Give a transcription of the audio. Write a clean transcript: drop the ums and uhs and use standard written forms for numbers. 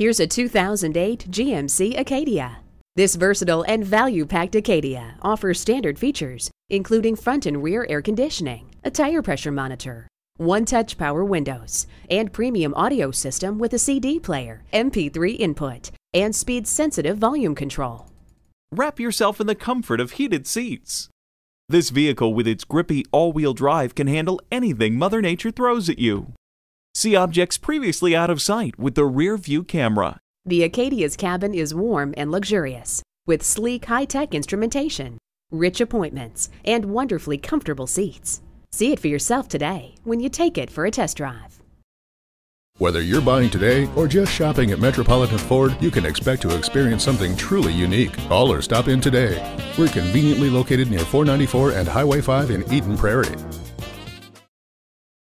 Here's a 2008 GMC Acadia. This versatile and value-packed Acadia offers standard features, including front and rear air conditioning, a tire pressure monitor, one-touch power windows, and premium audio system with a CD player, MP3 input, and speed-sensitive volume control. Wrap yourself in the comfort of heated seats. This vehicle with its grippy all-wheel drive can handle anything Mother Nature throws at you. See objects previously out of sight with the rear view camera. The Acadia's cabin is warm and luxurious, with sleek high-tech instrumentation, rich appointments, and wonderfully comfortable seats. See it for yourself today when you take it for a test drive. Whether you're buying today or just shopping at Metropolitan Ford, you can expect to experience something truly unique. Call or stop in today. We're conveniently located near 494 and Highway 5 in Eden Prairie.